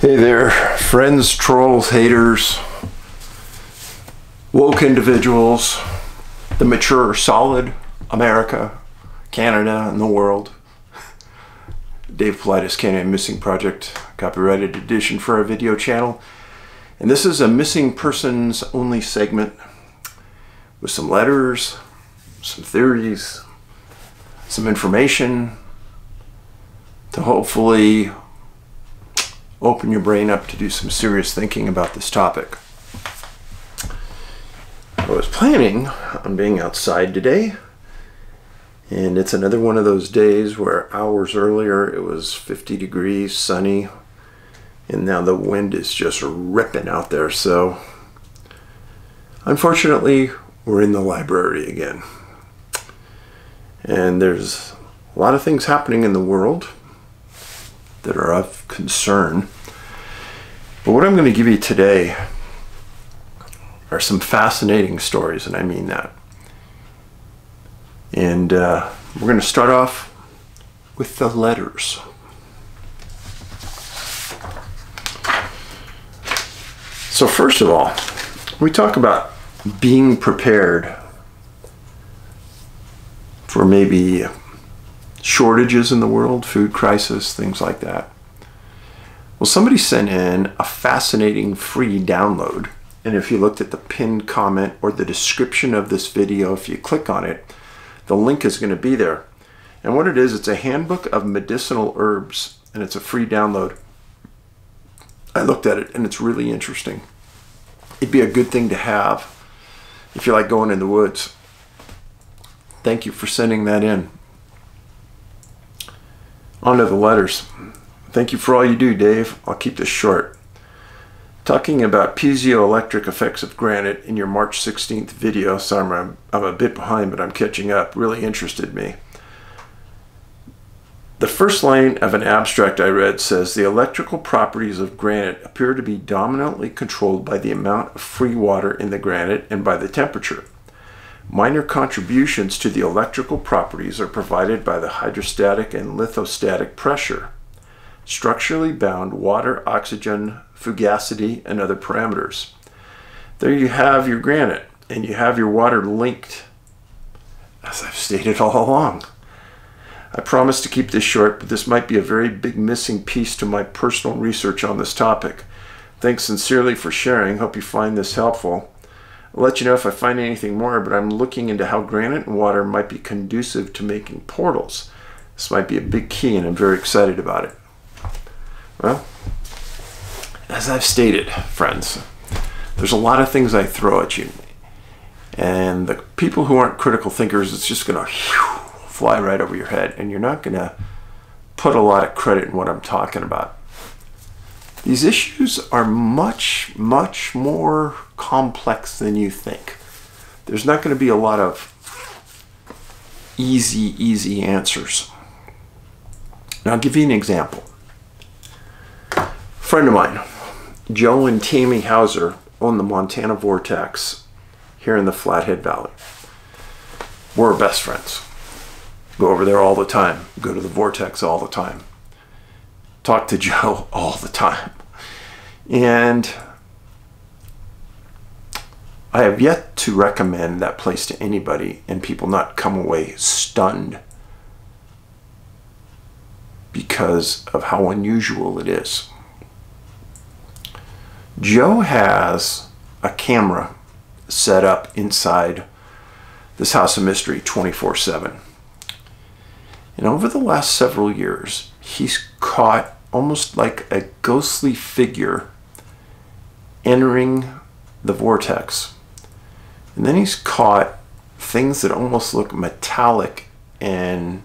Hey there, friends, trolls, haters, woke individuals, the mature, solid America, Canada, and the world. David Paulides, Canada Missing Project, copyrighted edition for our video channel. And this is a missing persons only segment with some letters, some theories, some information to hopefully open your brain up to do some serious thinking about this topic. I was planning on being outside today, and it's another one of those days where hours earlier it was 50 degrees, sunny, and now the wind is just ripping out there. So unfortunately, we're in the library again. And there's a lot of things happening in the world that are of concern. But what I'm going to give you today are some fascinating stories, and I mean that. And we're going to start off with the letters. So first of all, we talk about being prepared for maybe shortages in the world, food crisis, things like that. Well, somebody sent in a fascinating free download, and if you looked at the pinned comment or the description of this video, if you click on it, the link is going to be there. And what it is, it's a handbook of medicinal herbs, and it's a free download. I looked at it, and it's really interesting. It'd be a good thing to have if you like going in the woods. Thank you for sending that in. On to the letters. Thank you for all you do, Dave. I'll keep this short. Talking about piezoelectric effects of granite in your March 16th video, sorry I'm a bit behind, but I'm catching up, really interested me. The first line of an abstract I read says, the electrical properties of granite appear to be dominantly controlled by the amount of free water in the granite and by the temperature. Minor contributions to the electrical properties are provided by the hydrostatic and lithostatic pressure, structurally bound water, oxygen, fugacity, and other parameters. There you have your granite, and you have your water linked, as I've stated all along. I promise to keep this short, but this might be a very big missing piece to my personal research on this topic. Thanks sincerely for sharing. Hope you find this helpful. I'll let you know if I find anything more, but I'm looking into how granite and water might be conducive to making portals. This might be a big key, and I'm very excited about it. Well, as I've stated, friends, there's a lot of things I throw at you, and the people who aren't critical thinkers, it's just going to fly right over your head, and you're not going to put a lot of credit in what I'm talking about. These issues are much, much more complex than you think. There's not going to be a lot of easy answers. And I'll give you an example. A friend of mine, Joe and Tammy Hauser, own the Montana Vortex here in the Flathead Valley. We're best friends. Go over there all the time. Go to the Vortex all the time. Talk to Joe all the time. And I have yet to recommend that place to anybody and people not come away stunned because of how unusual it is. Joe has a camera set up inside this house of mystery 24/7. And over the last several years, he's caught almost like a ghostly figure entering the vortex. And then he's caught things that almost look metallic and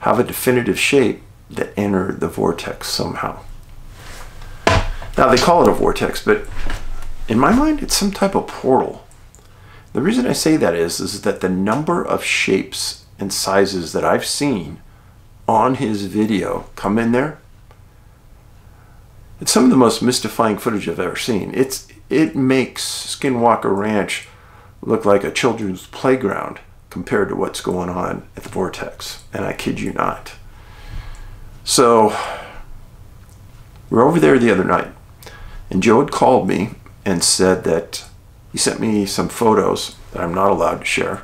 have a definitive shape that enter the vortex somehow. Now, they call it a vortex, but in my mind, it's some type of portal. The reason I say that is that the number of shapes and sizes that I've seen on his video come in there, it's some of the most mystifying footage I've ever seen. It makes Skinwalker Ranch look like a children's playground compared to what's going on at the Vortex. And I kid you not. So We were over there the other night, and Joe had called me and said that he sent me some photos that I'm not allowed to share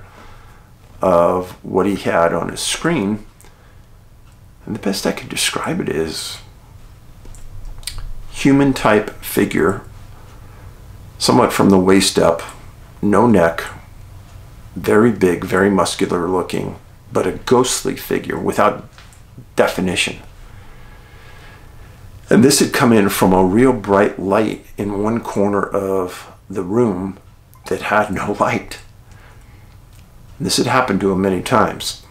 of what he had on his screen. And the best I can describe it is human type figure, somewhat from the waist up, no neck, very big, very muscular looking, but a ghostly figure without definition. And this had come in from a real bright light in one corner of the room that had no light. And this had happened to him many times.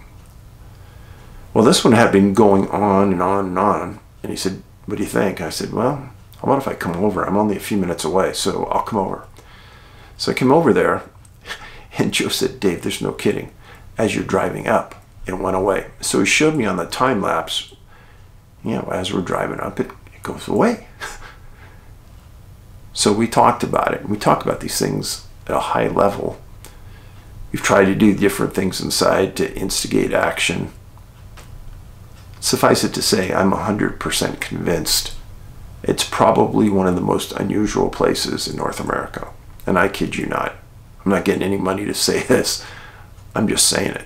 Well, this one had been going on and on and on. And he said, what do you think? I said, well, how about if I come over? I'm only a few minutes away, so I'll come over. So I came over there, and Joe said, Dave, there's no kidding. As you're driving up, it went away. So he showed me on the time lapse, you know, as we're driving up, it goes away. So we talked about it. We talk about these things at a high level. We've tried to do different things inside to instigate action. Suffice it to say, I'm 100% convinced it's probably one of the most unusual places in North America. And I kid you not. I'm not getting any money to say this. I'm just saying it.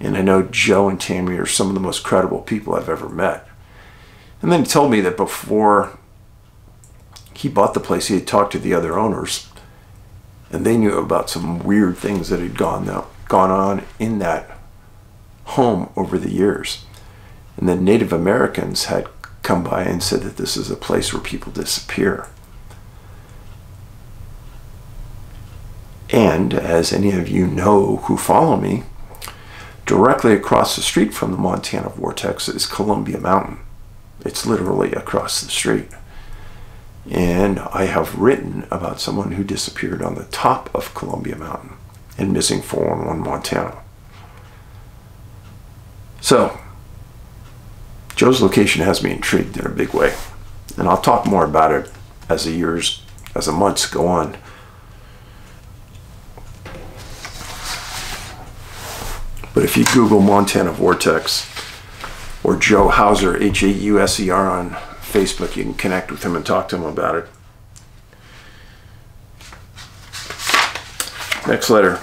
And I know Joe and Tammy are some of the most credible people I've ever met. And then he told me that before he bought the place, he had talked to the other owners, and they knew about some weird things that had gone on in that home over the years. And then Native Americans had come by and said that this is a place where people disappear. And as any of you know who follow me, directly across the street from the Montana Vortex is Columbia Mountain. It's literally across the street. And I have written about someone who disappeared on the top of Columbia Mountain in Missing 411 Montana. So, Joe's location has me intrigued in a big way. And I'll talk more about it as the years, as the months go on. But if you Google Montana Vortex, or Joe Hauser, H-A-U-S-E-R on Facebook, you can connect with him and talk to him about it. Next letter.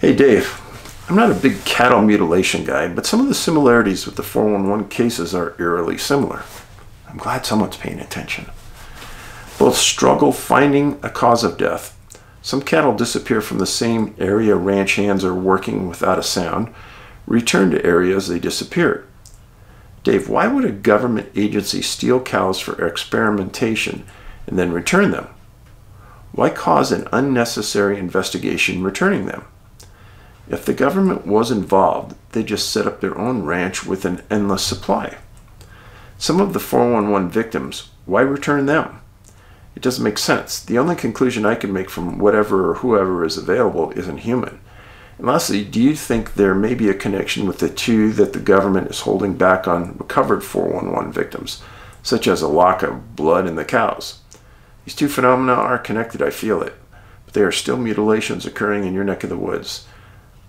Hey Dave, I'm not a big cattle mutilation guy, but some of the similarities with the 411 cases are eerily similar. I'm glad someone's paying attention. Both struggle finding a cause of death. Some cattle disappear from the same area ranch hands are working without a sound, return to areas they disappeared. Dave, why would a government agency steal cows for experimentation and then return them? Why cause an unnecessary investigation returning them? If the government was involved, they just set up their own ranch with an endless supply. Some of the 411 victims, why return them? It doesn't make sense. The only conclusion I can make from whatever or whoever is available isn't human. And lastly, do you think there may be a connection with the two that the government is holding back on recovered 411 victims, such as a lock of blood in the cows? These two phenomena are connected, I feel it, but there are still mutilations occurring in your neck of the woods.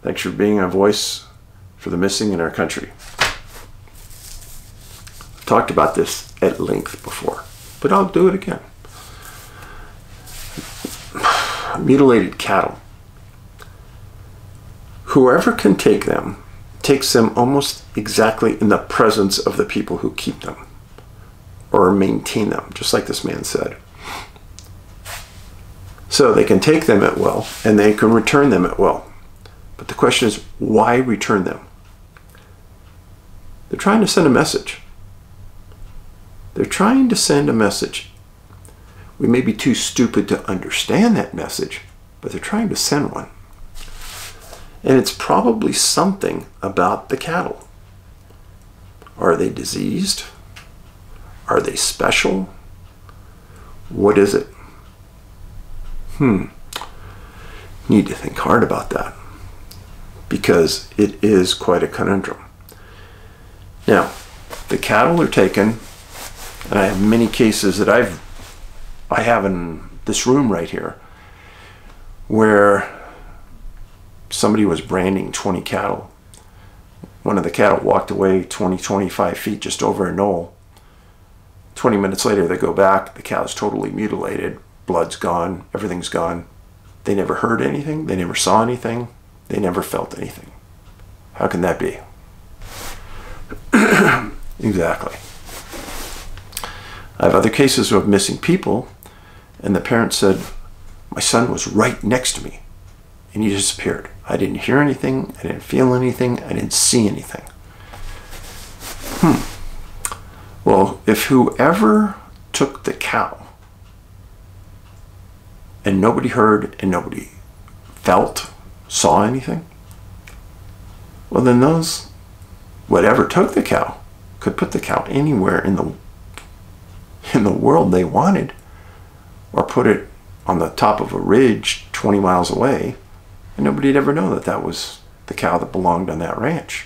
Thanks for being a voice for the missing in our country. I've talked about this at length before, but I'll do it again. Mutilated cattle. Whoever can take them, takes them almost exactly in the presence of the people who keep them or maintain them, just like this man said. So they can take them at will and they can return them at will. But the question is, why return them? They're trying to send a message. They're trying to send a message. We may be too stupid to understand that message, but they're trying to send one. And it's probably something about the cattle. Are they diseased? Are they special? What is it? Need to think hard about that, because it is quite a conundrum. Now, the cattle are taken, and I have many cases that I have in this room right here where somebody was branding 20 cattle. One of the cattle walked away 20-25 feet just over a knoll. 20 minutes later, they go back. The cow's totally mutilated. Blood's gone. Everything's gone. They never heard anything. They never saw anything. They never felt anything. How can that be? Exactly. I have other cases of missing people, and the parent said, my son was right next to me, and he disappeared. I didn't hear anything. I didn't feel anything. I didn't see anything. Well, if whoever took the cow and nobody heard and nobody felt, saw anything, well, then those, whatever took the cow, could put the cow anywhere in the world they wanted, or put it on the top of a ridge 20 miles away, and nobody'd ever know that that was the cow that belonged on that ranch.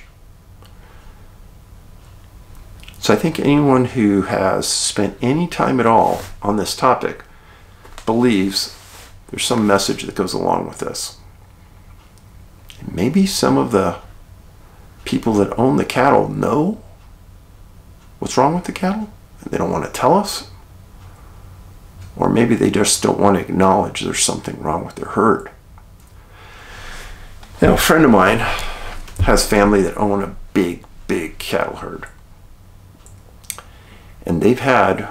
So I think anyone who has spent any time at all on this topic believes there's some message that goes along with this. And maybe some of the people that own the cattle know what's wrong with the cattle, and they don't want to tell us. Or maybe they just don't want to acknowledge there's something wrong with their herd. Now, a friend of mine has family that own a big, big cattle herd. And they've had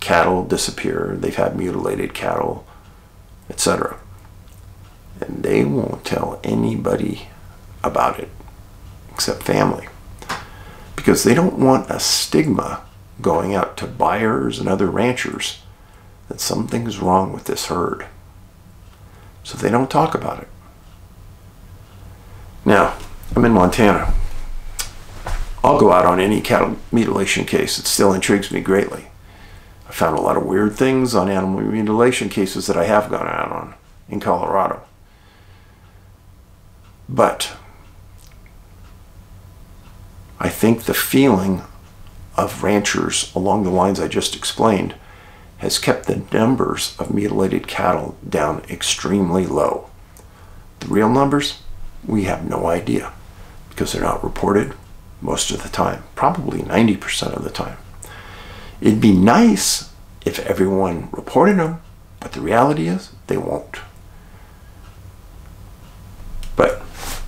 cattle disappear, they've had mutilated cattle, etc. And they won't tell anybody about it, except family. Because they don't want a stigma going out to buyers and other ranchers that something's wrong with this herd. So they don't talk about it. Now, I'm in Montana. I'll go out on any cattle mutilation case. It still intrigues me greatly. I found a lot of weird things on animal mutilation cases that I have gone out on in Colorado. But I think the feeling of ranchers along the lines I just explained has kept the numbers of mutilated cattle down extremely low. The real numbers, we have no idea, because they're not reported most of the time, probably 90% of the time. It'd be nice if everyone reported them, but the reality is they won't. But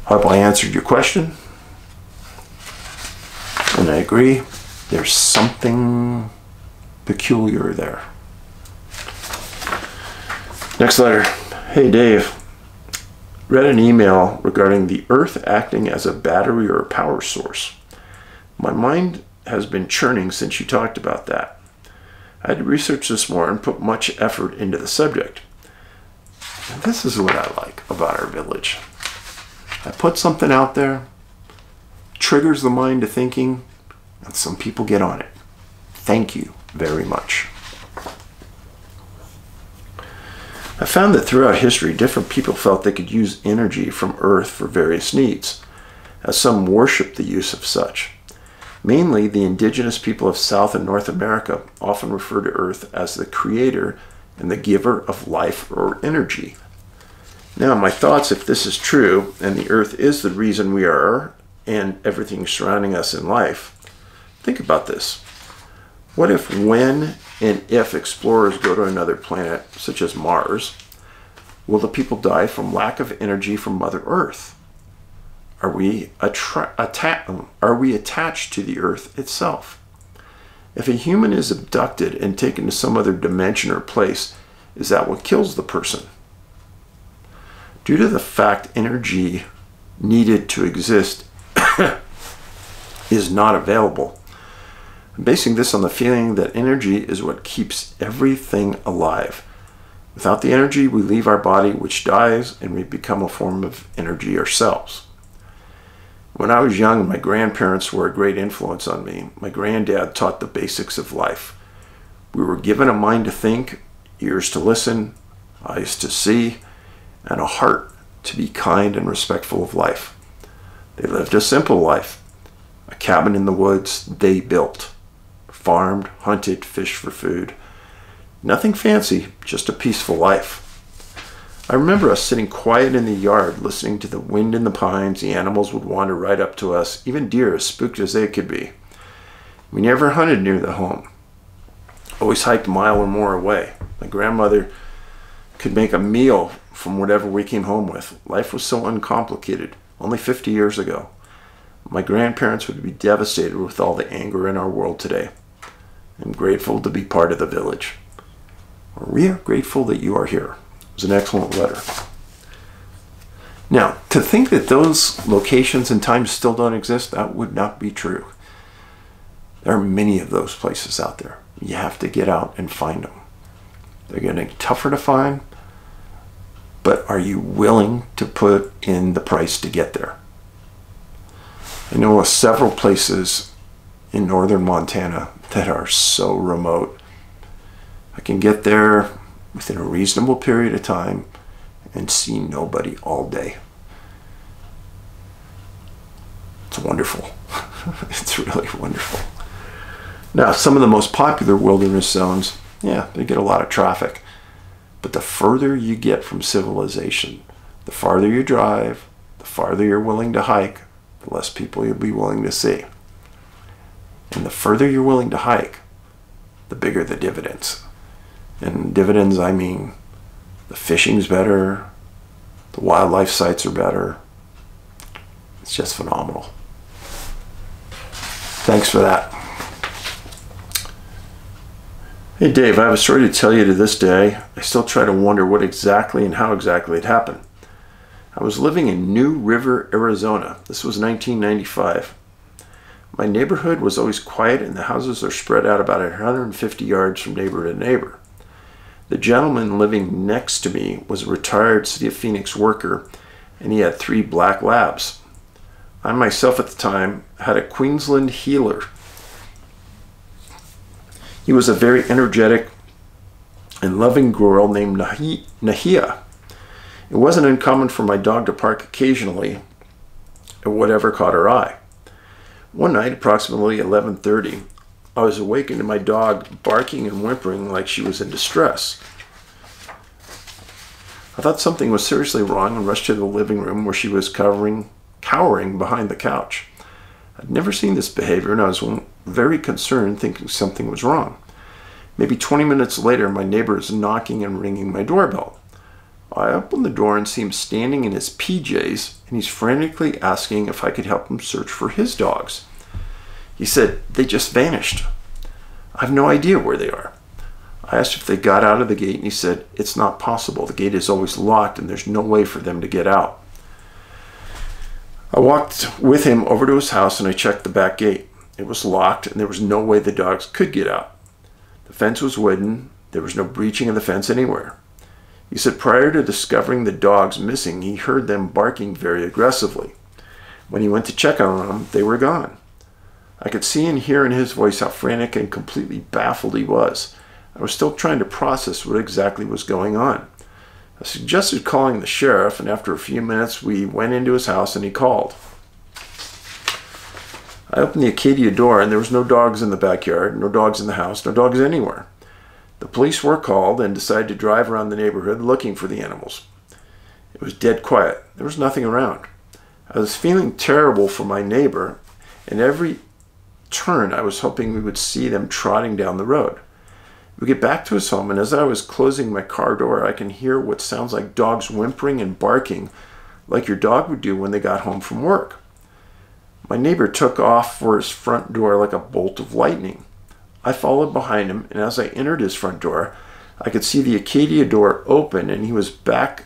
I hope I answered your question. And I agree, there's something peculiar there. Next letter. Hey Dave, read an email regarding the earth acting as a battery or a power source. My mind has been churning since you talked about that. I had to research this more and put much effort into the subject. And this is what I like about our village. I put something out there, triggers the mind to thinking, and some people get on it. Thank you very much. I found that throughout history, different people felt they could use energy from Earth for various needs, as some worship the use of such. Mainly, the indigenous people of South and North America often refer to Earth as the creator and the giver of life or energy. Now, my thoughts, if this is true, and the Earth is the reason we are, and everything surrounding us in life, think about this. What if when and if explorers go to another planet, such as Mars, will the people die from lack of energy from Mother Earth? Are we attached to the Earth itself? If a human is abducted and taken to some other dimension or place, is that what kills the person? Due to the fact energy needed to exist is not available, I'm basing this on the feeling that energy is what keeps everything alive. Without the energy, we leave our body, which dies, and we become a form of energy ourselves. When I was young, my grandparents were a great influence on me. My granddad taught the basics of life. We were given a mind to think, ears to listen, eyes to see, and a heart to be kind and respectful of life. They lived a simple life. A cabin in the woods they built. Farmed, hunted, fished for food. Nothing fancy, just a peaceful life. I remember us sitting quiet in the yard, listening to the wind in the pines. The animals would wander right up to us, even deer, as spooked as they could be. We never hunted near the home. always hiked a mile or more away. My grandmother could make a meal from whatever we came home with. Life was so uncomplicated, only 50 years ago. My grandparents would be devastated with all the anger in our world today. I'm grateful to be part of the village. We are grateful that you are here. It was an excellent letter. Now, to think that those locations and times still don't exist, that would not be true. There are many of those places out there. You have to get out and find them. They're getting tougher to find. But are you willing to put in the price to get there? I know of several places in northern Montana that are so remote. I can get there within a reasonable period of time and see nobody all day. It's wonderful. It's really wonderful. Now, some of the most popular wilderness zones, yeah, they get a lot of traffic. But the further you get from civilization, the farther you drive, the farther you're willing to hike, the less people you'll be willing to see. And the further you're willing to hike, the bigger the dividends. And dividends, I mean, the fishing's better, the wildlife sites are better. It's just phenomenal. Thanks for that. Hey Dave, I have a story to tell you to this day. I still try to wonder what exactly and how exactly it happened. I was living in New River, Arizona. This was 1995. My neighborhood was always quiet and the houses are spread out about 150 yards from neighbor to neighbor. The gentleman living next to me was a retired City of Phoenix worker and he had 3 black labs. I myself at the time had a Queensland heeler. He was a very energetic and loving girl named Nahia. It wasn't uncommon for my dog to park occasionally at whatever caught her eye. One night, approximately 11:30, I was awakened to my dog barking and whimpering like she was in distress. I thought something was seriously wrong and rushed to the living room where she was cowering behind the couch. I'd never seen this behavior and I was very concerned, thinking something was wrong. Maybe 20 minutes later, my neighbor is knocking and ringing my doorbell. I open the door and see him standing in his PJs, and he's frantically asking if I could help him search for his dogs. He said, "They just vanished. I have no idea where they are." I asked if they got out of the gate, and he said, "It's not possible. The gate is always locked, and there's no way for them to get out." I walked with him over to his house and I checked the back gate. It was locked and there was no way the dogs could get out. The fence was wooden. There was no breaching of the fence anywhere. He said prior to discovering the dogs missing, he heard them barking very aggressively. When he went to check on them, they were gone. I could see and hear in his voice how frantic and completely baffled he was. I was still trying to process what exactly was going on. I suggested calling the sheriff, and after a few minutes, we went into his house and he called. I opened the Acadia door and there was no dogs in the backyard, no dogs in the house, no dogs anywhere. The police were called and decided to drive around the neighborhood looking for the animals. It was dead quiet. There was nothing around. I was feeling terrible for my neighbor, and every turn I was hoping we would see them trotting down the road. We get back to his home, and as I was closing my car door, I can hear what sounds like dogs whimpering and barking like your dog would do when they got home from work. My neighbor took off for his front door like a bolt of lightning. I followed behind him, and as I entered his front door, I could see the Acadia door open, and he was back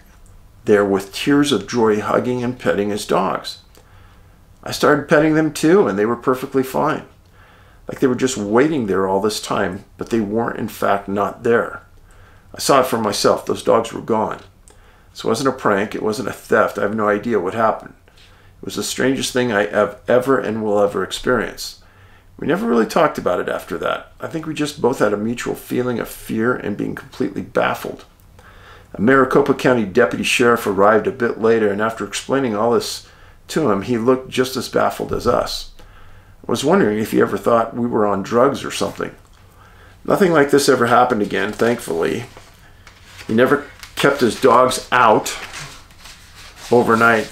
there with tears of joy hugging and petting his dogs. I started petting them too, and they were perfectly fine. Like they were just waiting there all this time, but they weren't, in fact, not there. I saw it for myself. Those dogs were gone. This wasn't a prank. It wasn't a theft. I have no idea what happened. It was the strangest thing I have ever and will ever experience. We never really talked about it after that. I think we just both had a mutual feeling of fear and being completely baffled. A Maricopa County deputy sheriff arrived a bit later, and after explaining all this to him, he looked just as baffled as us. I was wondering if he ever thought we were on drugs or something. Nothing like this ever happened again, thankfully. He never kept his dogs out overnight.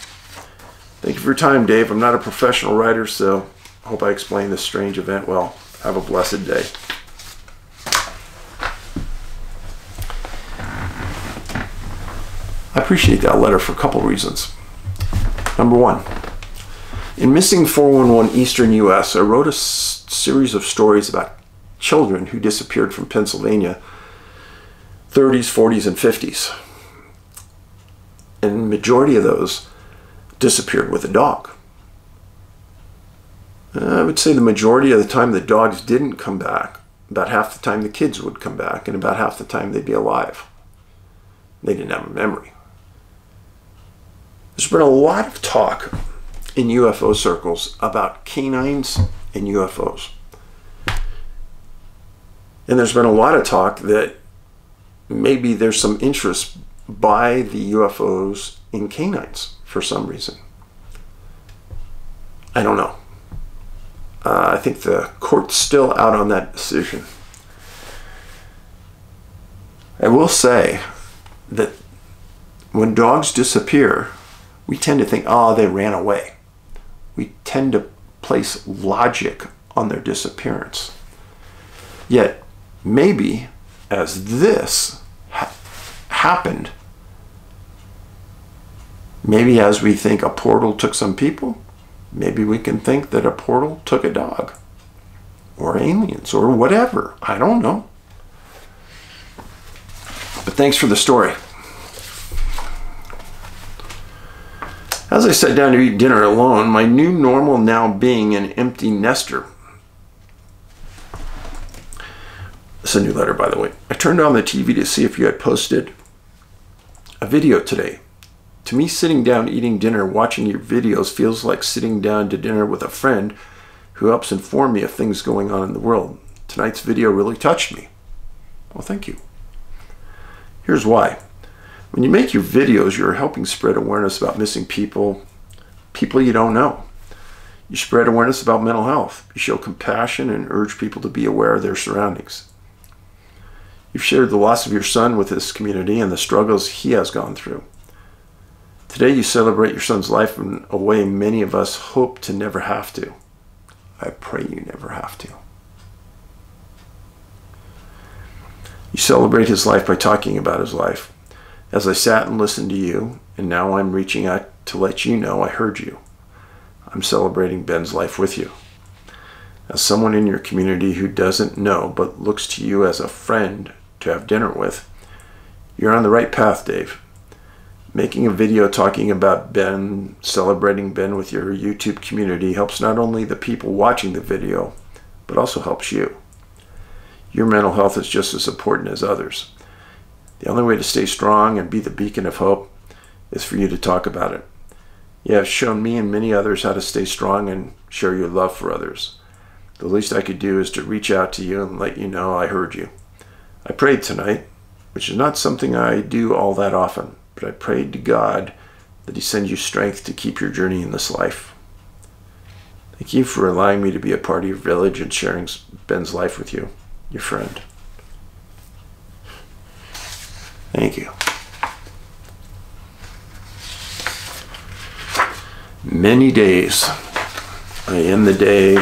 Thank you for your time, Dave. I'm not a professional writer, so I hope I explained this strange event well. Have a blessed day. appreciate that letter for a couple reasons. Number one, in Missing 411 Eastern U.S., I wrote a series of stories about children who disappeared from Pennsylvania, 30s, 40s, and 50s. And the majority of those disappeared with a dog. I would say the majority of the time the dogs didn't come back. About half the time the kids would come back, and about half the time they'd be alive. They didn't have a memory. There's been a lot of talk in UFO circles about canines and UFOs. And there's been a lot of talk that maybe there's some interest by the UFOs in canines for some reason. I don't know. I think the court's still out on that decision. I will say that when dogs disappear, we tend to think, oh, they ran away. We tend to place logic on their disappearance. Yet, maybe as this happened, maybe as we think a portal took some people, maybe we can think that a portal took a dog or aliens or whatever. I don't know. But thanks for the story. As I sat down to eat dinner alone, my new normal now being an empty nester. It's a new letter, by the way. I turned on the TV to see if you had posted a video today. To me, sitting down eating dinner, watching your videos feels like sitting down to dinner with a friend who helps inform me of things going on in the world. Tonight's video really touched me. Well, thank you. Here's why. When you make your videos, you're helping spread awareness about missing people, people you don't know. You spread awareness about mental health. You show compassion and urge people to be aware of their surroundings. You've shared the loss of your son with this community and the struggles he has gone through. Today you celebrate your son's life in a way many of us hope to never have to. I pray you never have to. You celebrate his life by talking about his life. As I sat and listened to you, and now I'm reaching out to let you know I heard you. I'm celebrating Ben's life with you. As someone in your community who doesn't know but looks to you as a friend to have dinner with, you're on the right path, Dave. Making a video talking about Ben, celebrating Ben with your YouTube community helps not only the people watching the video, but also helps you. Your mental health is just as important as others. The only way to stay strong and be the beacon of hope is for you to talk about it. You have shown me and many others how to stay strong and share your love for others. The least I could do is to reach out to you and let you know I heard you. I prayed tonight, which is not something I do all that often. But I prayed to God that he send you strength to keep your journey in this life. Thank you for allowing me to be a part of your village and sharing Ben's life with you, your friend. Thank you. Many days. I end the day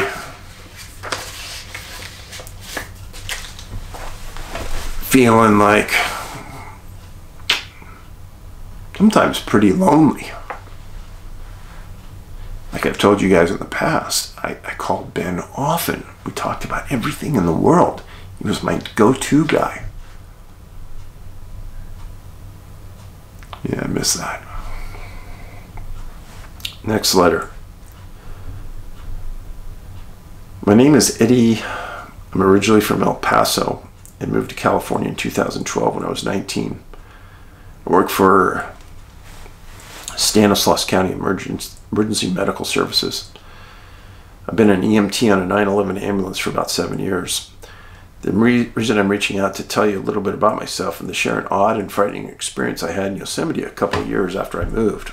feeling like sometimes pretty lonely. Like I've told you guys in the past, I called Ben often. We talked about everything in the world. He was my go-to guy. Yeah, I miss that. Next letter. My name is Eddie. I'm originally from El Paso and moved to California in 2012 when I was 19. I worked for Stanislaus County Emergency Medical Services. I've been an EMT on a 911 ambulance for about 7 years. The reason I'm reaching out to tell you a little bit about myself and to share an odd and frightening experience I had in Yosemite a couple of years after I moved.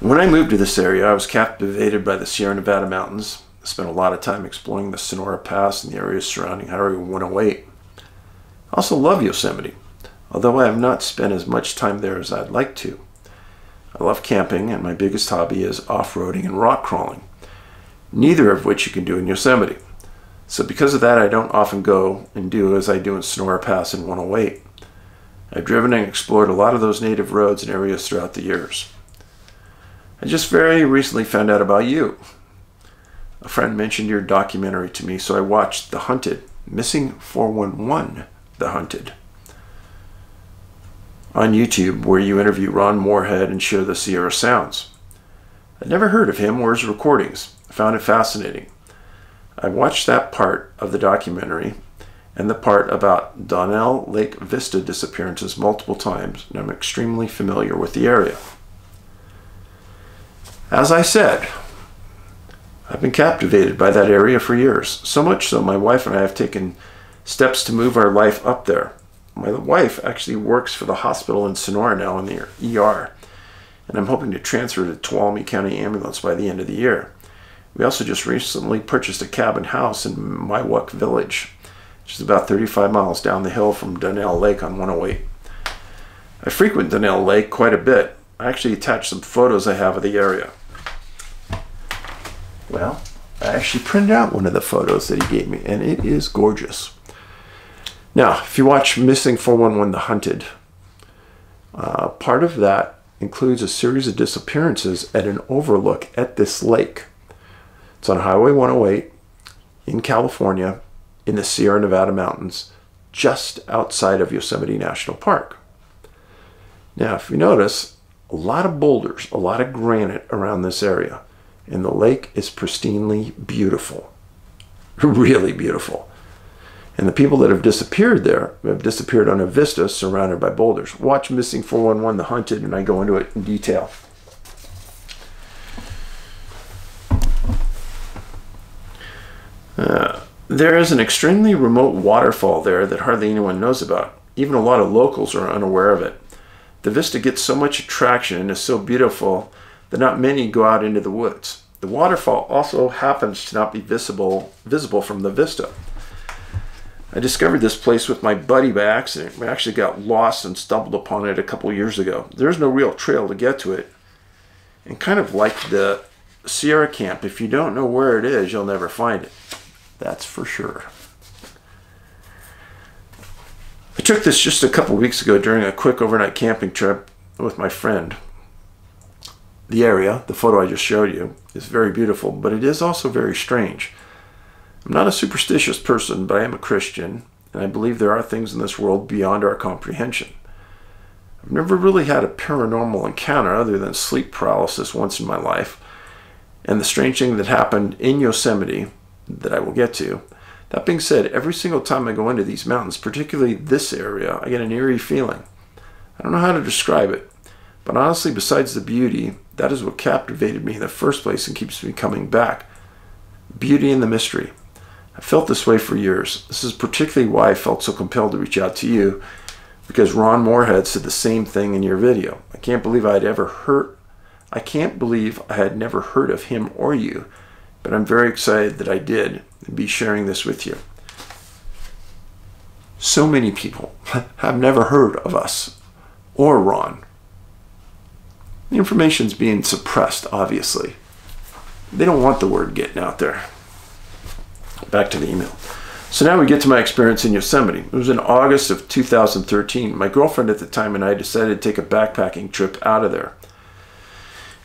When I moved to this area, I was captivated by the Sierra Nevada mountains. I spent a lot of time exploring the Sonora Pass and the areas surrounding Highway 108. I also love Yosemite, although I have not spent as much time there as I'd like to. I love camping, and my biggest hobby is off-roading and rock crawling, neither of which you can do in Yosemite. So because of that, I don't often go and do as I do in Sonora Pass and 108. I've driven and explored a lot of those native roads and areas throughout the years. I just very recently found out about you. A friend mentioned your documentary to me, so I watched The Hunted, Missing 411, The Hunted, on YouTube, where you interview Ron Moorhead and share the Sierra sounds. I'd never heard of him or his recordings. I found it fascinating. I watched that part of the documentary and the part about Donnell Lake Vista disappearances multiple times, and I'm extremely familiar with the area. As I said, I've been captivated by that area for years, so much so my wife and I have taken steps to move our life up there. My wife actually works for the hospital in Sonora now in the ER, and I'm hoping to transfer to Tuolumne County Ambulance by the end of the year. We also just recently purchased a cabin house in Miwok Village, which is about 35 miles down the hill from Donnell Lake on 108. I frequent Donnell Lake quite a bit. I actually attached some photos I have of the area. Well, I actually printed out one of the photos that he gave me, and it is gorgeous. Now, if you watch Missing 411 The Hunted, part of that includes a series of disappearances at an overlook at this lake. It's on Highway 108 in California in the Sierra Nevada mountains, just outside of Yosemite National Park. Now, if you notice, a lot of boulders, a lot of granite around this area, and the lake is pristinely beautiful, really beautiful. And the people that have disappeared there have disappeared on a vista surrounded by boulders. Watch Missing 411 The Hunted, and I go into it in detail. There is an extremely remote waterfall there that hardly anyone knows about. Even a lot of locals are unaware of it. The vista gets so much attraction and is so beautiful that not many go out into the woods. The waterfall also happens to not be visible from the vista. I discovered this place with my buddy by accident. We actually got lost and stumbled upon it a couple years ago. There's no real trail to get to it. And kind of like the Sierra camp, if you don't know where it is, you'll never find it. That's for sure. I took this just a couple weeks ago during a quick overnight camping trip with my friend. The area, the photo I just showed you, is very beautiful, but it is also very strange. I'm not a superstitious person, but I am a Christian, and I believe there are things in this world beyond our comprehension. I've never really had a paranormal encounter other than sleep paralysis once in my life, and the strange thing that happened in Yosemite that I will get to. That being said, every single time I go into these mountains, particularly this area, I get an eerie feeling. I don't know how to describe it, but honestly, besides the beauty, that is what captivated me in the first place and keeps me coming back. Beauty and the mystery. I felt this way for years. This is particularly why I felt so compelled to reach out to you, because Ron Moorhead said the same thing in your video. I can't believe I had never heard of him or you, but I'm very excited that I did and be sharing this with you. So many people have never heard of us or Ron. The information's being suppressed, obviously. They don't want the word getting out there. Back to the email. So now we get to my experience in Yosemite. It was in August of 2013. My girlfriend at the time and I decided to take a backpacking trip out of there.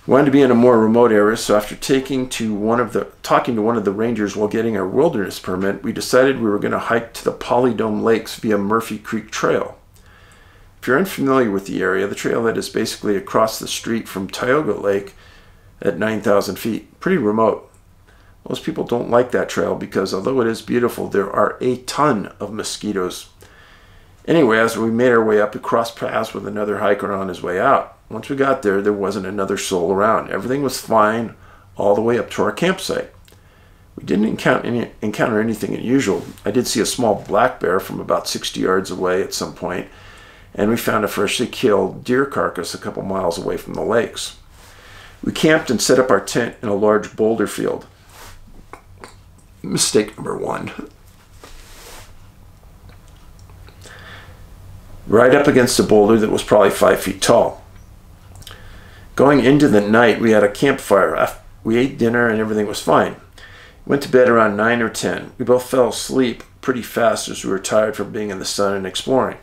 We wanted to be in a more remote area, so after talking to one of the rangers while getting our wilderness permit, we decided we were going to hike to the Polydome Lakes via Murphy Creek Trail. If you're unfamiliar with the area, the trailhead is basically across the street from Tioga Lake at 9,000 feet. Pretty remote. Most people don't like that trail because although it is beautiful, there are a ton of mosquitoes. Anyway, as we made our way up, we crossed paths with another hiker on his way out. Once we got there, there wasn't another soul around. Everything was fine all the way up to our campsite. We didn't encounter anything unusual. I did see a small black bear from about 60 yards away at some point, and we found a freshly killed deer carcass a couple miles away from the lakes. We camped and set up our tent in a large boulder field. Mistake number one. Right up against a boulder that was probably 5 feet tall. Going into the night, we had a campfire. We ate dinner and everything was fine. Went to bed around 9 or 10. We both fell asleep pretty fast as we were tired from being in the sun and exploring.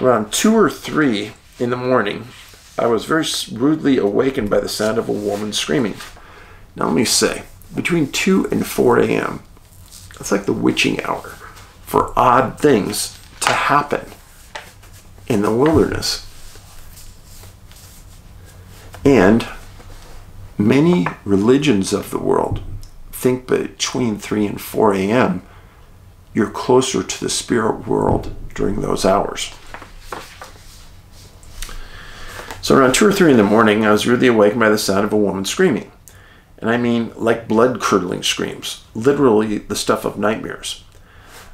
Around 2 or 3 in the morning, I was very rudely awakened by the sound of a woman screaming. Now let me say, between 2 and 4 a.m., that's like the witching hour for odd things to happen in the wilderness. And many religions of the world think between 3 and 4 a.m., you're closer to the spirit world during those hours. So around 2 or 3 in the morning, I was really awakened by the sound of a woman screaming. And I mean, like blood-curdling screams, literally the stuff of nightmares.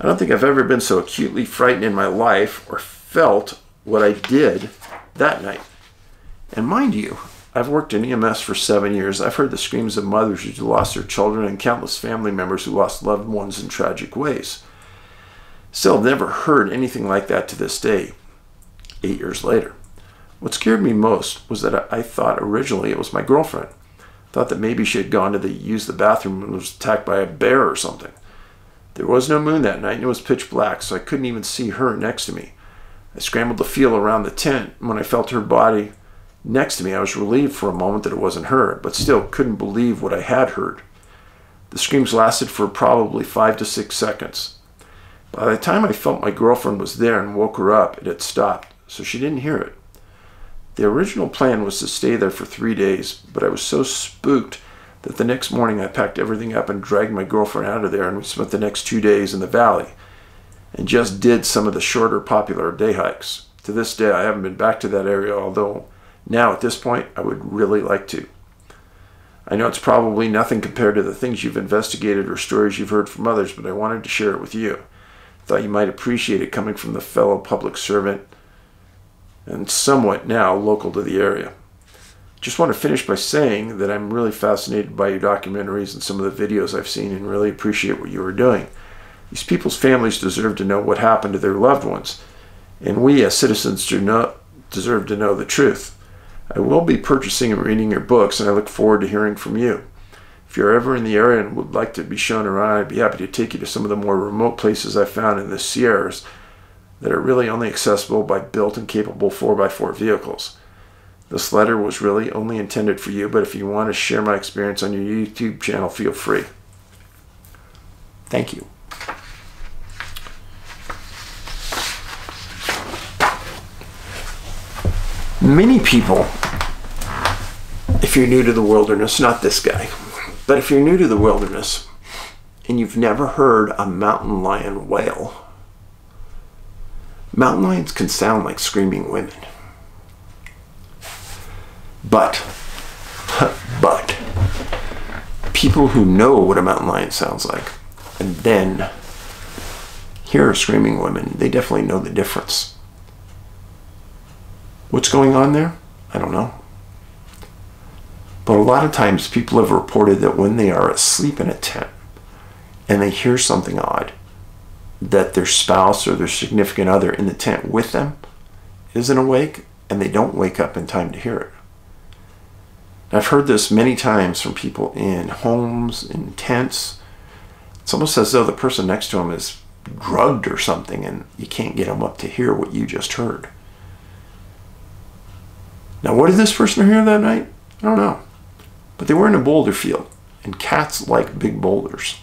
I don't think I've ever been so acutely frightened in my life or felt what I did that night. And mind you, I've worked in EMS for 7 years. I've heard the screams of mothers who lost their children and countless family members who lost loved ones in tragic ways. Still, I've never heard anything like that to this day, 8 years later. What scared me most was that I thought originally it was my girlfriend. I thought that maybe she had gone to use the bathroom and was attacked by a bear or something. There was no moon that night and it was pitch black, so I couldn't even see her next to me. I scrambled to feel around the tent, and when I felt her body next to me, I was relieved for a moment that it wasn't her, but still couldn't believe what I had heard. The screams lasted for probably 5 to 6 seconds. By the time I felt my girlfriend was there and woke her up, it had stopped, so she didn't hear it. The original plan was to stay there for 3 days, but I was so spooked that the next morning I packed everything up and dragged my girlfriend out of there, and we spent the next 2 days in the valley and just did some of the shorter popular day hikes. To this day, I haven't been back to that area, although now, at this point, I would really like to. I know it's probably nothing compared to the things you've investigated or stories you've heard from others, but I wanted to share it with you. I thought you might appreciate it coming from the fellow public servant and somewhat now local to the area. Just want to finish by saying that I'm really fascinated by your documentaries and some of the videos I've seen and really appreciate what you are doing. These people's families deserve to know what happened to their loved ones, and we as citizens deserve to know the truth. I will be purchasing and reading your books, and I look forward to hearing from you. If you're ever in the area and would like to be shown around, I'd be happy to take you to some of the more remote places I found in the Sierras that are really only accessible by built and capable 4x4 vehicles. This letter was really only intended for you, but if you want to share my experience on your YouTube channel, feel free. Thank you. Many people, if you're new to the wilderness, not this guy, but if you're new to the wilderness and you've never heard a mountain lion wail, mountain lions can sound like screaming women. But, people who know what a mountain lion sounds like and then hear screaming women, they definitely know the difference. What's going on there? I don't know. But a lot of times people have reported that when they are asleep in a tent and they hear something odd, that their spouse or their significant other in the tent with them isn't awake and they don't wake up in time to hear it. I've heard this many times from people in homes, in tents. It's almost as though the person next to them is drugged or something and you can't get them up to hear what you just heard. Now, what did this person hear that night? I don't know. But they were in a boulder field, and cats like big boulders.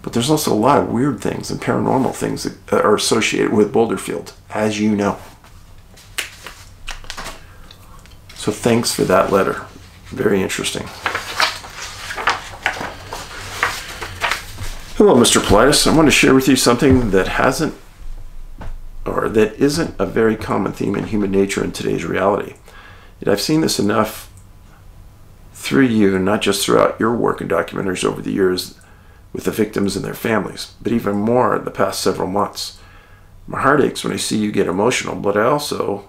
But there's also a lot of weird things and paranormal things that are associated with boulder field, as you know. So thanks for that letter. Very interesting. Hello, Mr. Paulides. I want to share with you something that hasn't isn't a very common theme in human nature in today's reality. Yet I've seen this enough through you, and not just throughout your work and documentaries over the years with the victims and their families, but even more the past several months. My heart aches when I see you get emotional, but I also,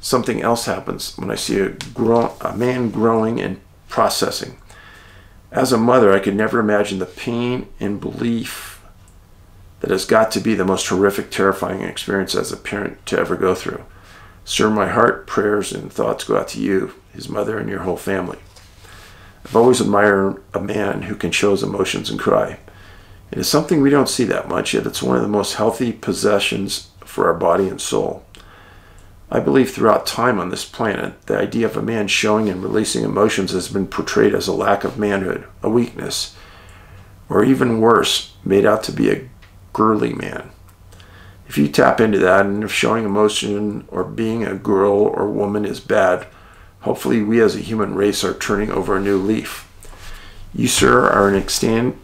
something else happens when I see a man growing and processing. As a mother, I could never imagine the pain and belief that has got to be the most horrific, terrifying experience as a parent to ever go through. Sir, my heart, prayers, and thoughts go out to you, his mother, and your whole family. I've always admired a man who can show his emotions and cry. It is something we don't see that much, yet it's one of the most healthy possessions for our body and soul. I believe throughout time on this planet, the idea of a man showing and releasing emotions has been portrayed as a lack of manhood, a weakness, or even worse, made out to be a girly man. If you tap into that, and if showing emotion or being a girl or woman is bad, hopefully we as a human race are turning over a new leaf. You, sir, are an